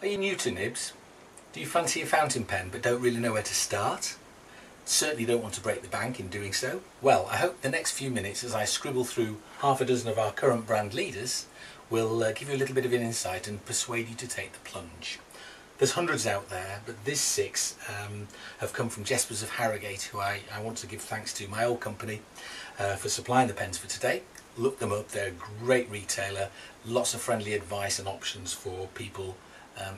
Are you new to nibs? Do you fancy a fountain pen but don't really know where to start? Certainly don't want to break the bank in doing so? Well, I hope the next few minutes as I scribble through half a dozen of our current brand leaders will give you a little bit of an insight and persuade you to take the plunge. There's hundreds out there, but these six have come from Jespers of Harrogate, who I want to give thanks to, my old company, for supplying the pens for today. Look them up, they're a great retailer, lots of friendly advice and options for people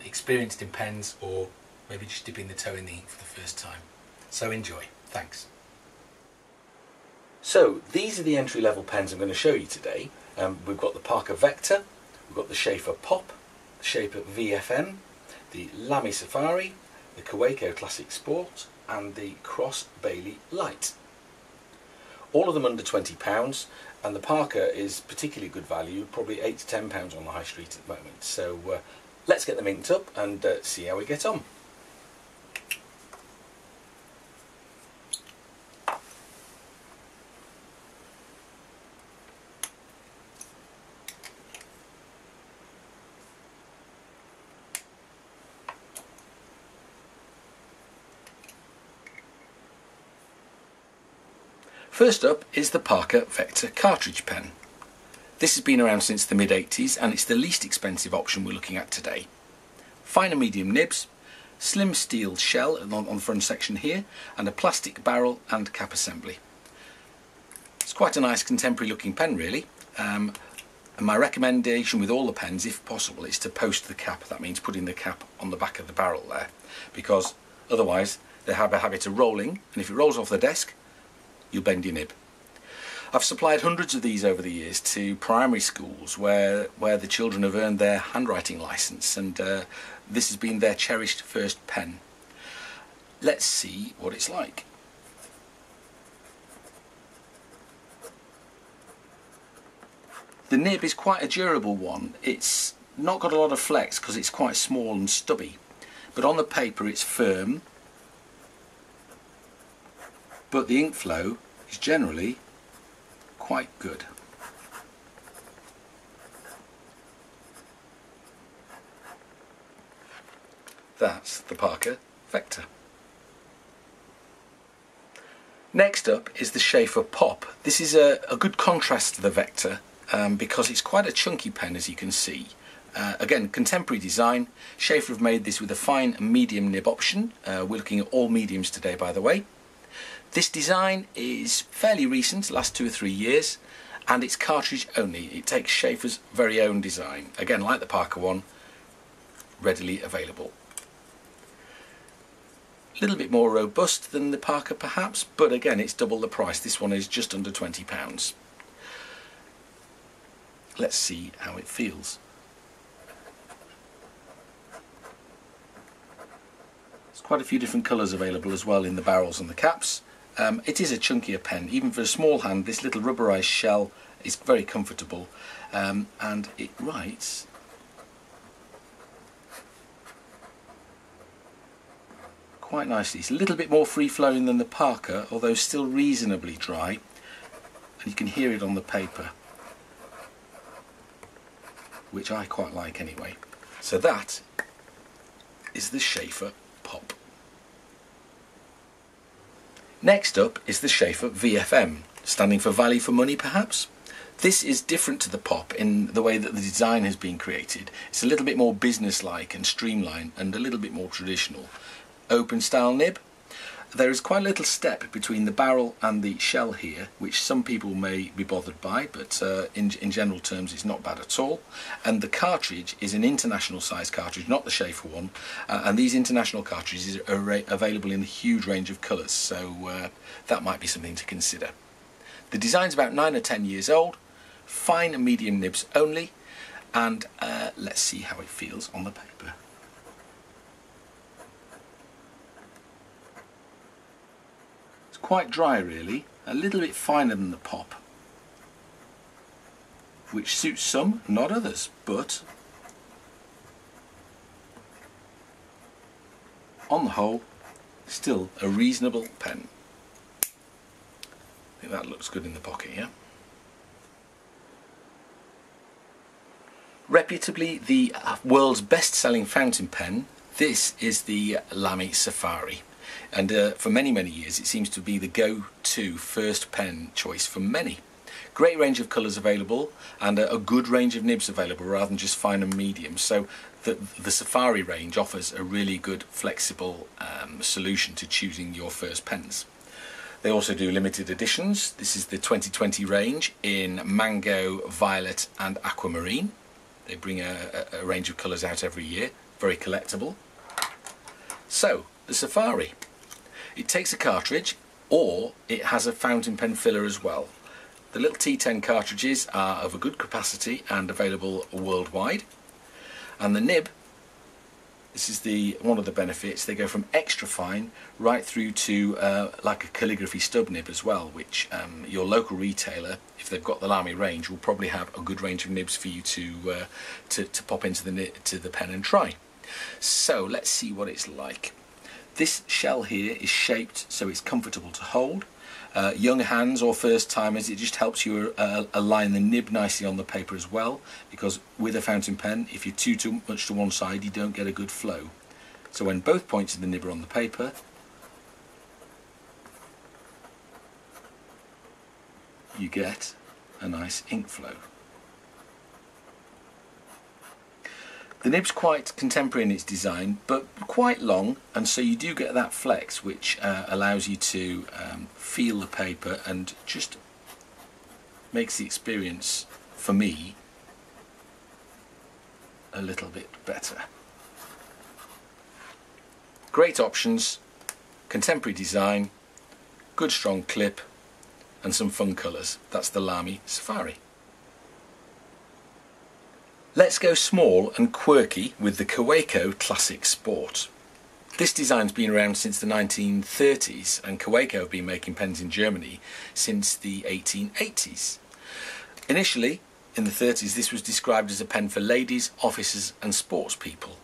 experienced in pens, or maybe just dipping the toe in the ink for the first time. So enjoy. Thanks. So these are the entry level pens I'm going to show you today. We've got the Parker Vector, we've got the Sheaffer Pop, the Sheaffer VFM, the Lamy Safari, the Kaweco Classic Sport and the Cross Bailey Light. All of them under £20, and the Parker is particularly good value, probably £8 to £10 on the high street at the moment. So let's get them inked up and see how we get on. First up is the Parker Vector cartridge pen. This has been around since the mid-80s and it's the least expensive option we're looking at today. Fine and medium nibs, slim steel shell on the front section here, and a plastic barrel and cap assembly. It's quite a nice contemporary looking pen really, and my recommendation with all the pens, if possible, is to post the cap. That means putting the cap on the back of the barrel there, because otherwise they have a habit of rolling, and if it rolls off the desk you'll bend your nib. I've supplied hundreds of these over the years to primary schools where the children have earned their handwriting licence, and this has been their cherished first pen. Let's see what it's like. The nib is quite a durable one. It's not got a lot of flex because it's quite small and stubby, but on the paper it's firm, but the ink flow is generally quite good. That's the Parker Vector. Next up is the Sheaffer Pop. This is a good contrast to the Vector because it's quite a chunky pen, as you can see. Again, contemporary design. Sheaffer have made this with a fine and medium nib option. We're looking at all mediums today, by the way. This design is fairly recent, last 2 or 3 years, and it's cartridge only. It takes Sheaffer's very own design. Again, like the Parker one, readily available. A little bit more robust than the Parker perhaps, but again it's double the price. This one is just under £20. Let's see how it feels. There's quite a few different colours available as well in the barrels and the caps. It is a chunkier pen. Even for a small hand, this little rubberised shell is very comfortable, and it writes quite nicely. It's a little bit more free-flowing than the Parker, although still reasonably dry, and you can hear it on the paper, which I quite like anyway. So that is the Sheaffer Pop. Next up is the Sheaffer VFM, standing for value for money perhaps. This is different to the Pop in the way that the design has been created. It's a little bit more business-like and streamlined, and a little bit more traditional. Open style nib. There is quite a little step between the barrel and the shell here, which some people may be bothered by, but in general terms it's not bad at all. And the cartridge is an international size cartridge, not the Sheaffer one, and these international cartridges are available in a huge range of colours, so that might be something to consider. The design's about 9 or 10 years old, fine and medium nibs only, and let's see how it feels on the paper. Quite dry really, a little bit finer than the Pop, which suits some, not others, but on the whole still a reasonable pen. I think that looks good in the pocket, yeah? Reputably the world's best-selling fountain pen, this is the Lamy Safari, and for many years it seems to be the go-to first pen choice for many. Great range of colours available and a good range of nibs available rather than just fine and medium, so the Safari range offers a really good flexible solution to choosing your first pens. They also do limited editions. This is the 2020 range in mango, violet and aquamarine. They bring a range of colours out every year, very collectible. So the Safari, it takes a cartridge or it has a fountain pen filler as well. The little T10 cartridges are of a good capacity and available worldwide. And the nib, this is one of the benefits, they go from extra fine right through to like a calligraphy stub nib as well, which your local retailer, if they've got the Lamy range, will probably have a good range of nibs for you to pop into the pen and try. So let's see what it's like. This shell here is shaped so it's comfortable to hold. Young hands or first timers, it just helps you align the nib nicely on the paper as well, because with a fountain pen, if you're too much to one side, you don't get a good flow. So when both points of the nib are on the paper, you get a nice ink flow. The nib's quite contemporary in its design, but quite long, and so you do get that flex, which allows you to feel the paper and just makes the experience, for me, a little bit better. Great options, contemporary design, good strong clip, and some fun colours. That's the Lamy Safari. Let's go small and quirky with the Kaweco Classic Sport. This design's been around since the 1930s, and Kaweco have been making pens in Germany since the 1880s. Initially, in the 30s, this was described as a pen for ladies, officers and sports people.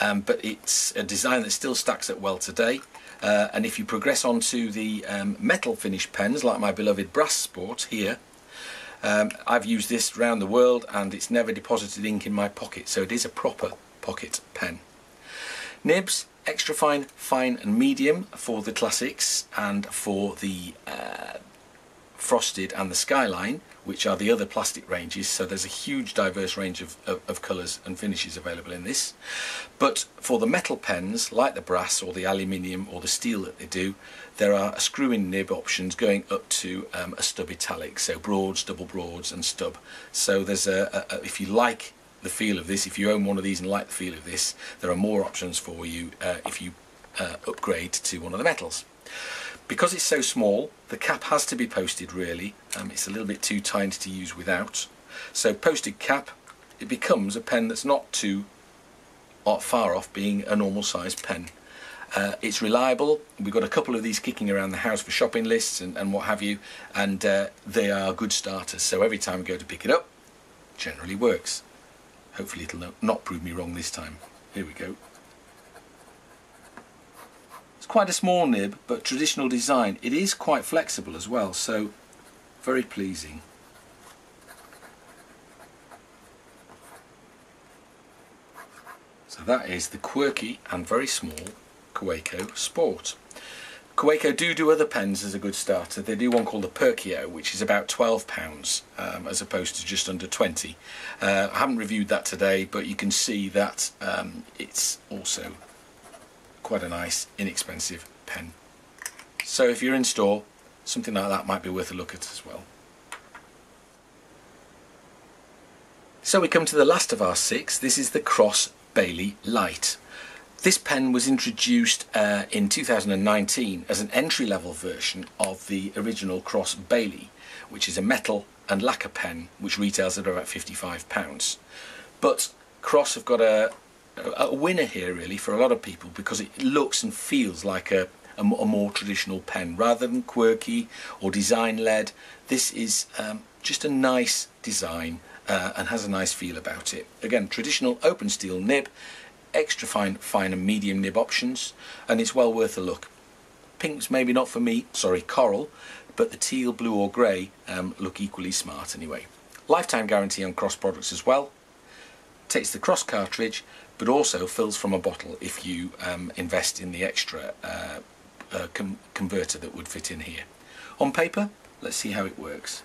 But it's a design that still stacks up well today. And if you progress on to the metal finished pens, like my beloved Brass Sport here, I've used this round the world and it's never deposited ink in my pocket, so it is a proper pocket pen. Nibs, extra fine, fine and medium for the classics, and for the Frosted and the Skyline, which are the other plastic ranges, so there's a huge diverse range of colours and finishes available in this. But for the metal pens, like the brass or the aluminium or the steel that they do, there are screw-in nib options going up to a stub italic, so broads, double broads and stub. So there's if you like the feel of this, if you own one of these and like the feel of this, there are more options for you if you upgrade to one of the metals. Because it's so small, the cap has to be posted really, it's a little bit too tiny to use without. So posted cap, it becomes a pen that's not too far off being a normal sized pen. It's reliable. We've got a couple of these kicking around the house for shopping lists and what have you, and they are good starters, so every time we go to pick it up, generally works. Hopefully it'll not prove me wrong this time. Here we go. It's quite a small nib, but traditional design. It is quite flexible as well, so very pleasing. So that is the quirky and very small Kaweco Sport. Kaweco do other pens as a good starter. They do one called the Perkyo, which is about £12 as opposed to just under 20. I haven't reviewed that today, but you can see that it's also quite a nice inexpensive pen, so if you're in store, something like that might be worth a look at as well. So we come to the last of our six. This is the Cross Bailey Light. This pen was introduced in 2019 as an entry-level version of the original Cross Bailey, which is a metal and lacquer pen which retails at about £55, but Cross have got a winner here really for a lot of people, because it looks and feels like a more traditional pen rather than quirky or design led. This is just a nice design and has a nice feel about it. Again, traditional open steel nib, extra fine, fine and medium nib options, and it's well worth a look. Pink's maybe not for me, sorry, coral, but the teal, blue or grey look equally smart anyway. Lifetime guarantee on Cross products as well. takes the cross cartridge, but also fills from a bottle if you invest in the extra converter that would fit in here. On paper, let's see how it works.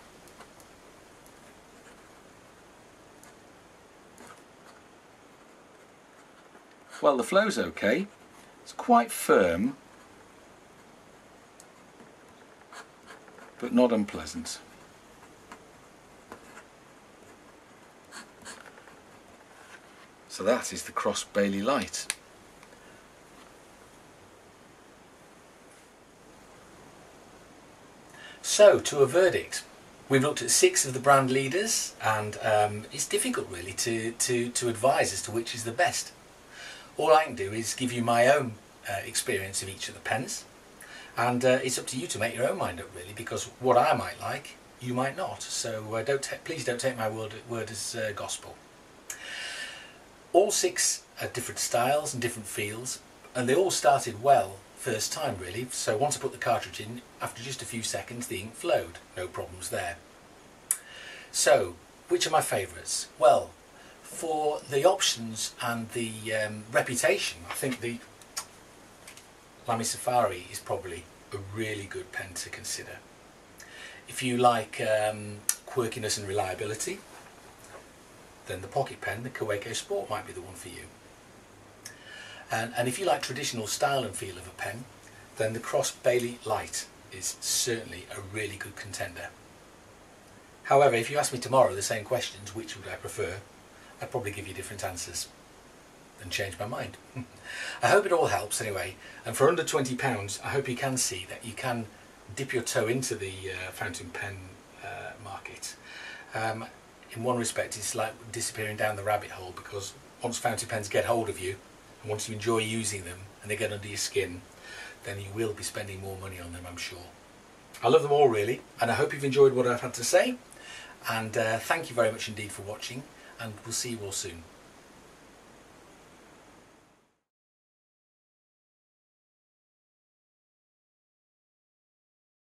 Well, the flow's okay. It's quite firm, but not unpleasant. So that is the Cross Bailey Light. So, to a verdict. We've looked at 6 of the brand leaders, and it's difficult really to advise as to which is the best. All I can do is give you my own experience of each of the pens, and it's up to you to make your own mind up really, because what I might like, you might not. So please don't take my word as gospel. All 6 are different styles and different feels, and they all started well first time really, so once I put the cartridge in, after just a few seconds the ink flowed, no problems there. So, which are my favourites? Well, for the options and the reputation, I think the Lamy Safari is probably a really good pen to consider. If you like quirkiness and reliability, then the pocket pen, the Kaweco Sport, might be the one for you. And if you like traditional style and feel of a pen, then the Cross Bailey Light is certainly a really good contender. However, if you ask me tomorrow the same questions, which would I prefer, I'd probably give you different answers and change my mind. I hope it all helps anyway, and for under £20 I hope you can see that you can dip your toe into the fountain pen market. In one respect it's like disappearing down the rabbit hole, because once fountain pens get hold of you, and once you enjoy using them and they get under your skin, then you will be spending more money on them, I'm sure. I love them all really, and I hope you've enjoyed what I've had to say, and thank you very much indeed for watching, and we'll see you all soon.